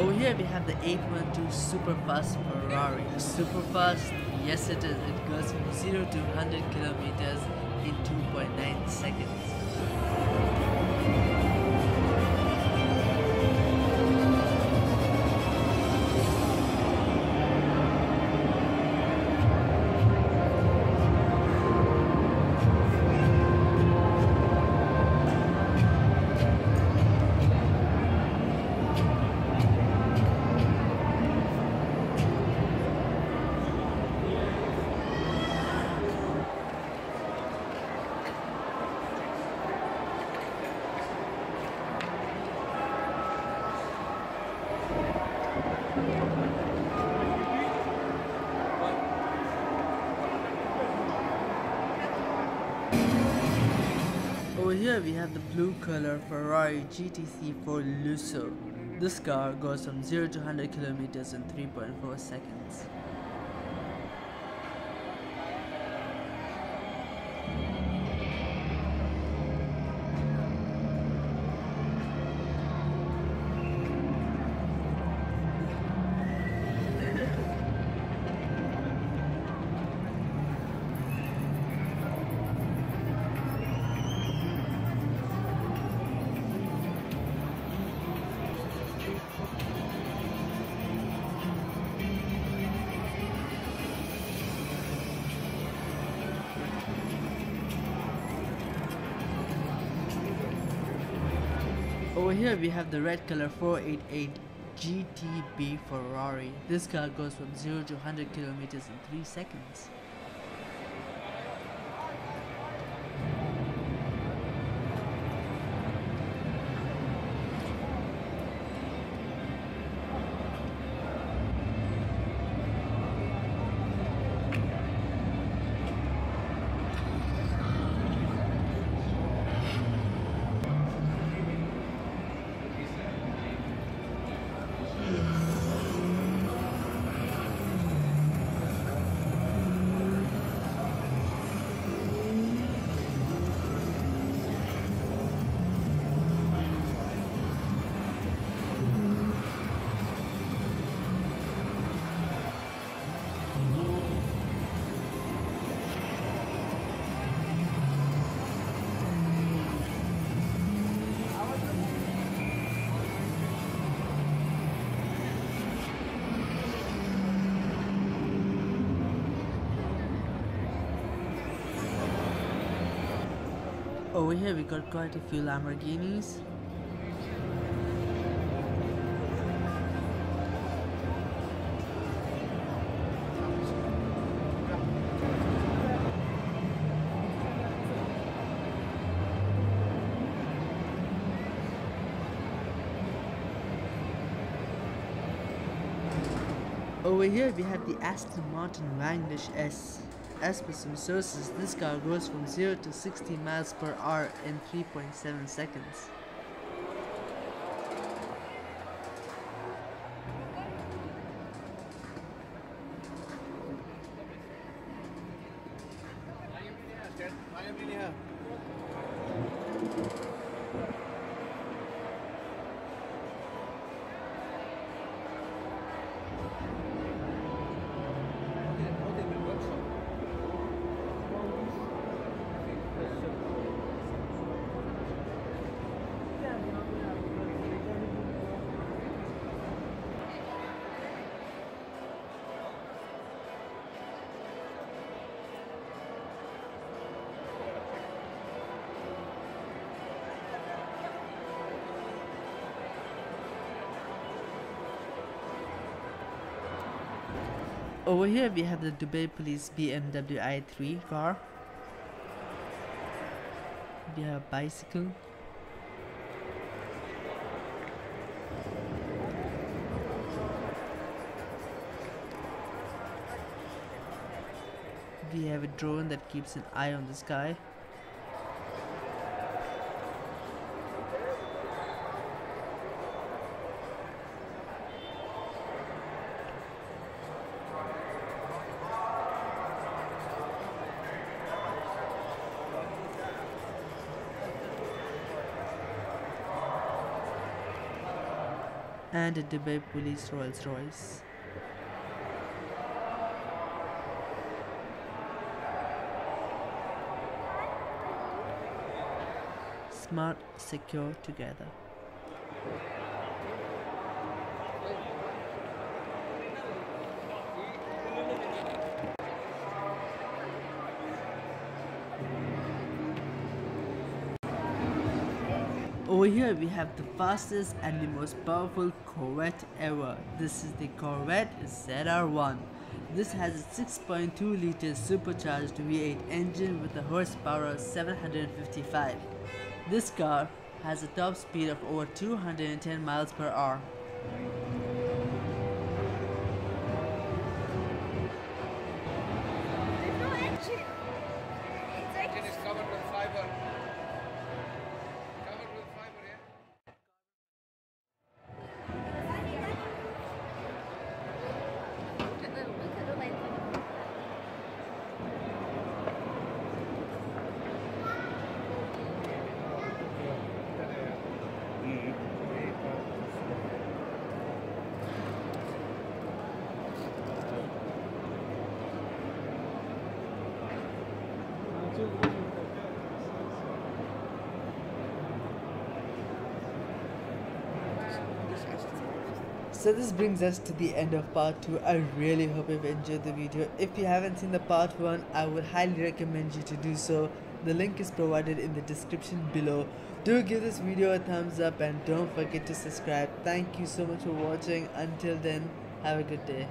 Over here we have the 812 Superfast Ferrari. Superfast, yes it is. It goes from 0 to 100 kilometers in 2.9 seconds. Over here we have the blue color Ferrari GTC4 Lusso. This car goes from 0 to 100 kilometers in 3.4 seconds. Over here we have the red color 488 GTB Ferrari. This car goes from 0 to 100 kilometers in 3 seconds. Over here we got quite a few Lamborghinis. Over here we have the Aston Martin Vanquish S. As per some sources, this car goes from 0 to 60 miles per hour in 3.7 seconds. Over here we have the Dubai Police BMW i3 car. We have a bicycle. We have a drone that keeps an eye on the sky. and a Dubai Police Rolls-Royce. Smart, secure, together. Over here we have the fastest and the most powerful Corvette ever. This is the Corvette ZR1. This has a 6.2 litre supercharged V8 engine with a horsepower of 755. This car has a top speed of over 210 miles per hour. There's no engine. The engine is covered with fiber. So this brings us to the end of part 2. I really hope you've enjoyed the video. If you haven't seen the part 1, I would highly recommend you to do so. The link is provided in the description below. Do give this video a thumbs up and don't forget to subscribe. Thank you so much for watching. Until then, have a good day.